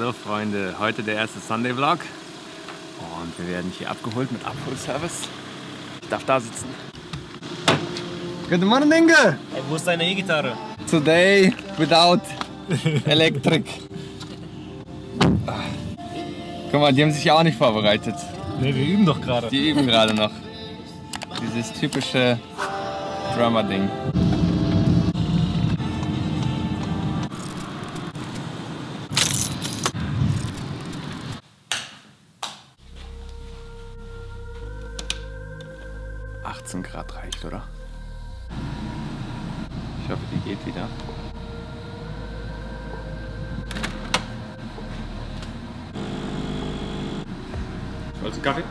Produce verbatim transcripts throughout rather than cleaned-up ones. So Freunde, heute der erste Sunday Vlog und wir werden hier abgeholt mit Abholservice. Ich darf da sitzen. Good morning! Hey, wo ist deine E-Gitarre? Today without electric. Guck mal, die haben sich ja auch nicht vorbereitet. Ne, wir üben doch gerade. Die üben gerade noch. Dieses typische Drummer-Ding. achtzehn Grad reicht, oder? Ich hoffe, die geht wieder. Wolltest du Kaffee?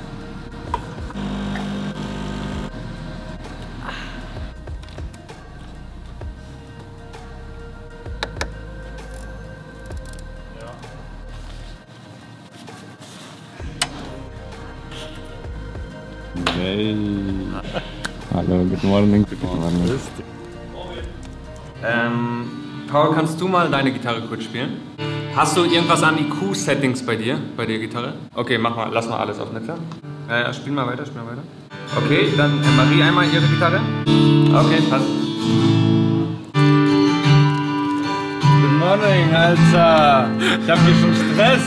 Hey. Hallo, good morning. Good morning. Ähm, Paul, kannst du mal deine Gitarre kurz spielen? Hast du irgendwas an I Q-Settings bei dir, bei der Gitarre? Okay, mach mal, lass mal alles auf, ne? Äh, spiel mal weiter, spiel mal weiter. Okay, dann äh, Marie einmal ihre Gitarre. Okay, passt. Good morning, Alter. Ich hab hier schon Stress.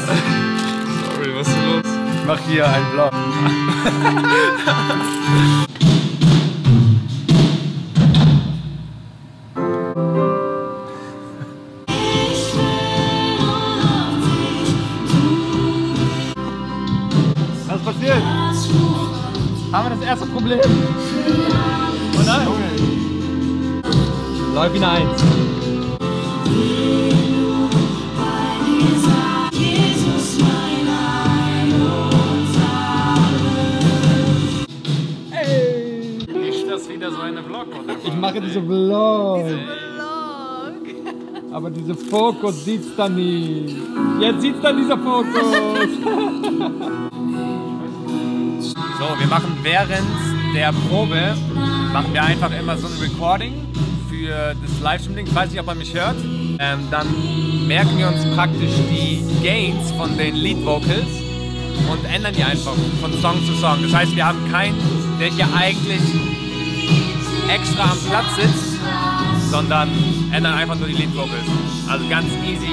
Sorry, was ist los? Ich mach hier einen Vlog. Was ist passiert? Haben wir das erste Problem? Oh nein! Läuft wie eine Eins. Ich mache diese Vlog. Diese Vlog. Aber dieser Fokus sieht's dann nicht. Jetzt sieht's dann dieser Fokus. So, wir machen während der Probe machen wir einfach immer so ein Recording für das Livestreaming. Ich weiß nicht, ob man mich hört. Ähm, dann merken wir uns praktisch die Gains von den Lead Vocals und ändern die einfach von Song zu Song. Das heißt, wir haben keinen, der hier eigentlich extra am Platz sitzt, sondern ändern einfach nur die Lead Vocals. Also ganz easy.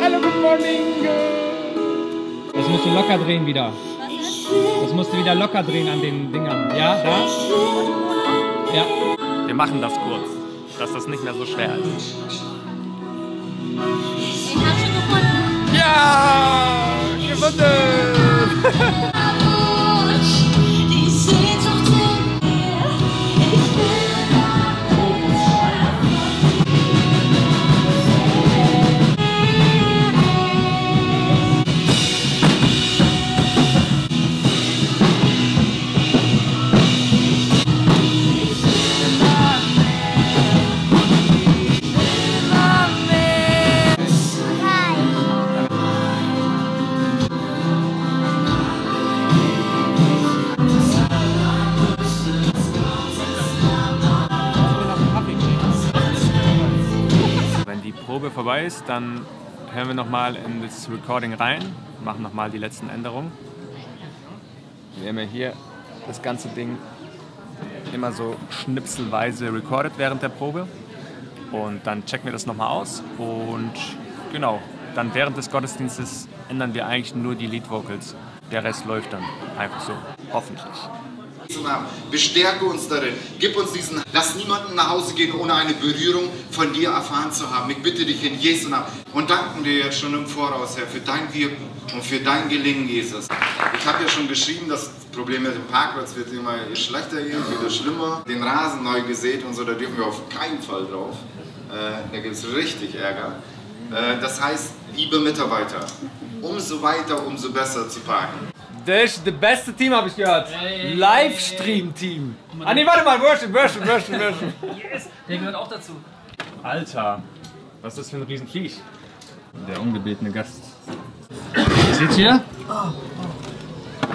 Hello, good morning. Das musst du locker drehen wieder. Das musst du wieder locker drehen an den Dingern. Ja, da? Ja. Wir machen das kurz, dass das nicht mehr so schwer ist. Ich hab schon gefunden. Ja, gefunden. Vorbei ist, dann hören wir nochmal in das Recording rein, machen nochmal die letzten Änderungen. Wir haben ja hier das ganze Ding immer so schnipselweise recorded während der Probe und dann checken wir das nochmal aus und genau, dann während des Gottesdienstes ändern wir eigentlich nur die Lead Vocals. Der Rest läuft dann einfach so, hoffentlich. Bestärke uns darin, gib uns diesen, lass niemanden nach Hause gehen, ohne eine Berührung von dir erfahren zu haben. Ich bitte dich in Jesu Namen und danken dir jetzt schon im Voraus, Herr, für dein Wirken und für dein Gelingen, Jesus. Ich habe ja schon geschrieben, das Problem mit dem Parkplatz wird immer schlechter, wieder schlimmer. Den Rasen neu gesät und so, da dürfen wir auf keinen Fall drauf. Äh, da gibt es richtig Ärger. Äh, das heißt, liebe Mitarbeiter, umso weiter, umso besser zu parken. Das ist das beste Team, habe ich gehört. Hey, Livestream-Team. Hey. Ah ne, warte mal, Worship, Worship, Worship, Worship. Yes, der gehört auch dazu. Alter, was ist das für ein Riesenviech? Der ungebetene Gast. Was ist hier?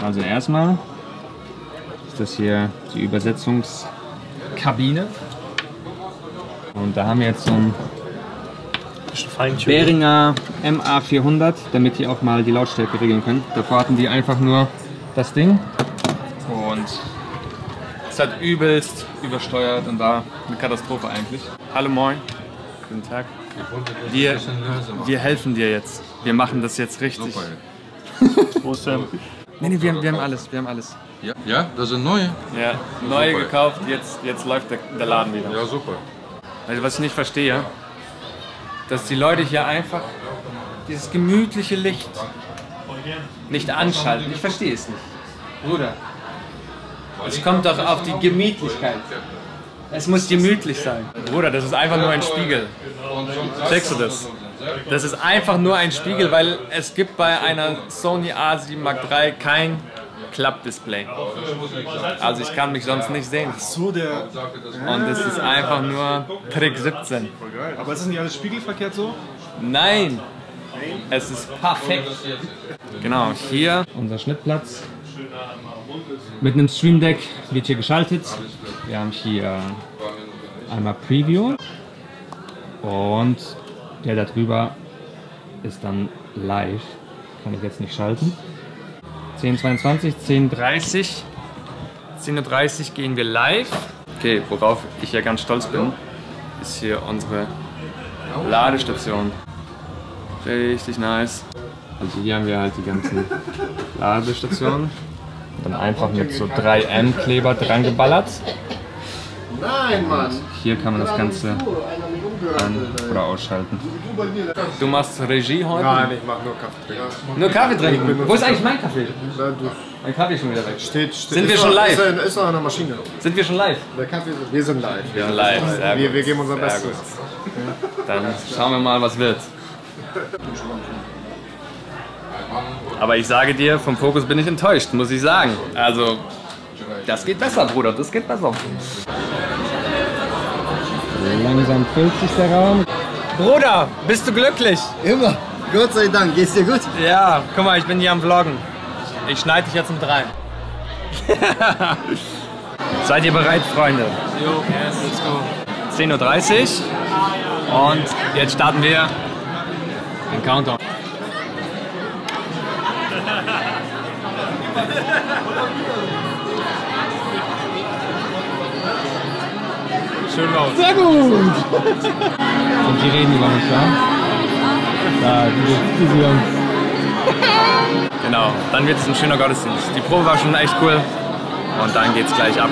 Also erstmal ist das hier die Übersetzungskabine. Und da haben wir jetzt so ein Behringer M A vierhundert, damit die auch mal die Lautstärke regeln können. Davor hatten die einfach nur das Ding und es hat übelst übersteuert und war eine Katastrophe eigentlich. Hallo, moin. Guten Tag. Wir, wir helfen dir jetzt. Wir machen das jetzt richtig. Prost. Nee, nee, wir haben, wir haben alles, wir haben alles. Ja, ja, das sind neue. Ja, neue super. Gekauft, jetzt, jetzt läuft der, der Laden wieder. Ja, super. Also was ich nicht verstehe, dass die Leute hier einfach dieses gemütliche Licht nicht anschalten. Ich verstehe es nicht. Bruder, es kommt doch auf die Gemütlichkeit. Es muss gemütlich sein. Bruder, das ist einfach nur ein Spiegel. Checkst du das? Das ist einfach nur ein Spiegel, weil es gibt bei einer Sony A sieben Mark drei kein Klappdisplay. Also ich kann mich sonst nicht sehen. Ach so, der... Und es ist einfach nur Trick siebzehn. Aber ist das nicht alles spiegelverkehrt so? Nein! Es ist perfekt. Genau, hier unser Schnittplatz. Mit einem Stream Deck wird hier geschaltet. Wir haben hier einmal Preview und der da drüber ist dann live. Kann ich jetzt nicht schalten. zehn Uhr zweiundzwanzig, zehn Uhr dreißig. zehn Uhr dreißig gehen wir live. Okay, worauf ich ja ganz stolz bin, ist hier unsere Ladestation. Richtig nice. Also hier haben wir halt die ganzen Ladestationen. Dann einfach mit so drei M Kleber dran geballert. Nein, Mann! Hier kann man das Ganze an- oder ausschalten. Du machst Regie heute? Nein, ich mach nur Kaffee trinken. Nur Kaffee trinken? Wo ist eigentlich mein Kaffee? Mein Kaffee ist schon wieder weg. Steht, steht. Sind wir schon live? Ist noch an der Maschine. Sind wir schon live? Der Kaffee, wir sind live. Wir sind live, sehr gut. Wir, wir geben unser Bestes. Dann schauen wir mal, was wird. Aber ich sage dir, vom Fokus bin ich enttäuscht, muss ich sagen. Also, das geht besser, Bruder, das geht besser. Langsam füllt sich der Raum. Bruder, bist du glücklich? Immer. Gott sei Dank, geht's dir gut? Ja, guck mal, ich bin hier am Vloggen. Ich schneide dich jetzt mit rein. Seid ihr bereit, Freunde? Jo, yes, let's go. zehn Uhr dreißig und jetzt starten wir den Countdown. Schön laut. Sehr gut! Und die reden über uns, ja? Ja, die, die sind. Genau, dann wird es ein schöner Gottesdienst. Die Probe war schon echt cool und dann geht's gleich ab.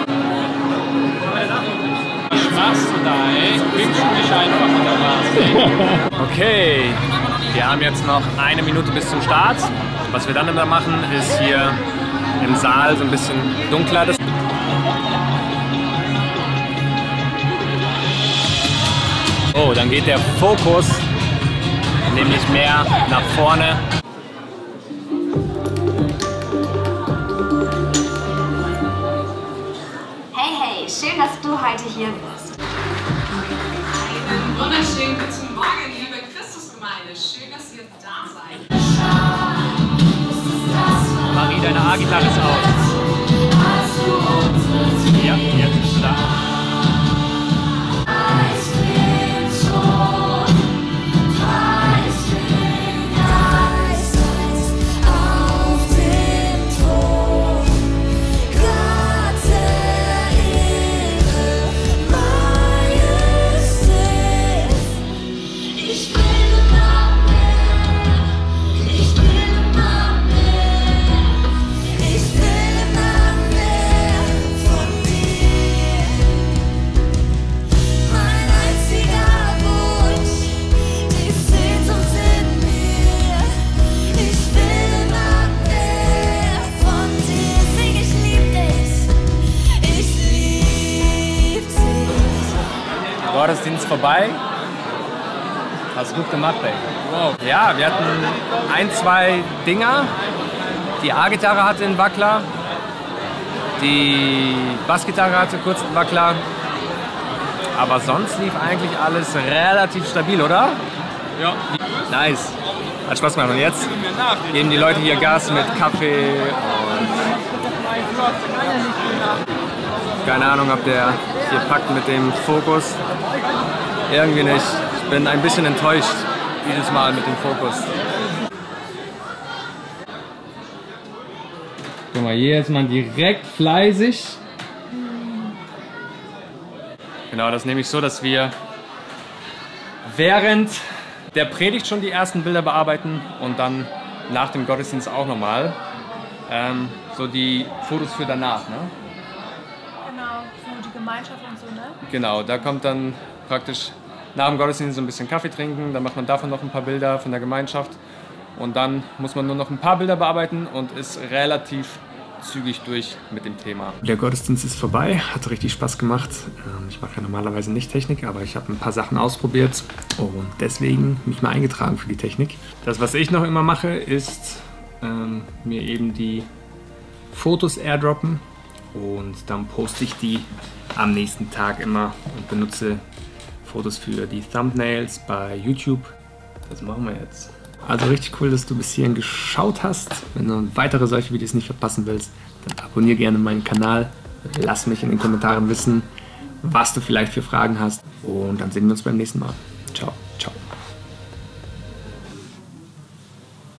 Was machst du da, ey? Pinkst du dich einfach oder was? Okay, wir haben jetzt noch eine Minute bis zum Start. Was wir dann immer machen, ist hier im Saal so ein bisschen dunkler. Das oh, dann geht der Fokus nämlich mehr nach vorne. Hey, hey, schön, dass du heute hier bist. Einen wunderschönen guten Morgen, liebe Christusgemeinde. Schön, dass ihr da seid. Marie, deine A-Gitarre ist aus. Ja, jetzt bist du da. Gottesdienst vorbei. Hast gut gemacht, ey. Wow. Ja, wir hatten ein, zwei Dinger. Die A-Gitarre hatte einen Wackler. Die Bassgitarre hatte kurz einen Wackler. Aber sonst lief eigentlich alles relativ stabil, oder? Ja. Nice. Hat Spaß gemacht. Und jetzt geben die Leute hier Gas mit Kaffee und keine Ahnung, ob der hier packt mit dem Fokus. irgendwie nicht. Ich bin ein bisschen enttäuscht dieses Mal mit dem Fokus. Guck mal, hier ist man direkt fleißig. Genau, das nehme ich so, dass wir während der Predigt schon die ersten Bilder bearbeiten und dann nach dem Gottesdienst auch nochmal. Ähm, so die Fotos für danach, ne? Genau, für die Gemeinschaft und so, ne? Genau, da kommt dann praktisch nach dem Gottesdienst so ein bisschen Kaffee trinken, dann macht man davon noch ein paar Bilder von der Gemeinschaft und dann muss man nur noch ein paar Bilder bearbeiten und ist relativ zügig durch mit dem Thema. Der Gottesdienst ist vorbei, hat richtig Spaß gemacht. Ich mache ja normalerweise nicht Technik, aber ich habe ein paar Sachen ausprobiert und deswegen mich mal eingetragen für die Technik. Das, was ich noch immer mache, ist ähm, mir eben die Fotos airdroppen und dann poste ich die am nächsten Tag immer und benutze Fotos für die Thumbnails bei YouTube. Das machen wir jetzt. Also richtig cool, dass du bis hierhin geschaut hast. Wenn du weitere solche Videos nicht verpassen willst, dann abonniere gerne meinen Kanal. Lass mich in den Kommentaren wissen, was du vielleicht für Fragen hast. Und dann sehen wir uns beim nächsten Mal.